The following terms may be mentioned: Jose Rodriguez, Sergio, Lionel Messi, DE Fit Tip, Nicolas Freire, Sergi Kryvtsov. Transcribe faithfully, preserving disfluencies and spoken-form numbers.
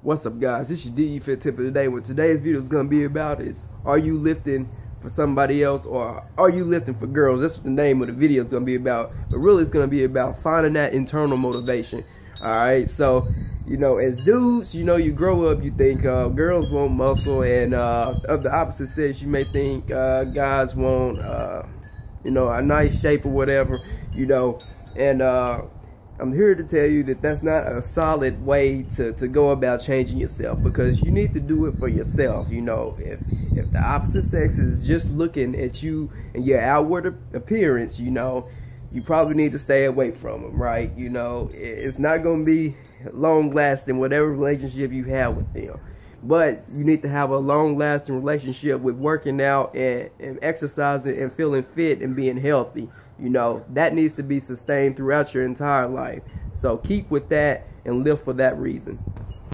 What's up, guys? This is your D E Fit Tip of the day. What today's video is going to be about is, are you lifting for somebody else, or are you lifting for girls? That's what the name of the video is going to be about. But really, it's going to be about finding that internal motivation. All right, so you know, as dudes, you know, you grow up, you think uh, girls want muscle, and uh, of the opposite sex, you may think uh, guys want, uh, you know, a nice shape or whatever, you know, and uh, I'm here to tell you that that's not a solid way to, to go about changing yourself, because you need to do it for yourself. You know, if, if the opposite sex is just looking at you and your outward appearance, you know, you probably need to stay away from them, right? You know, it's not going to be long lasting, whatever relationship you have with them. But you need to have a long lasting relationship with working out and, and exercising and feeling fit and being healthy. You know, that needs to be sustained throughout your entire life. So keep with that and live for that reason.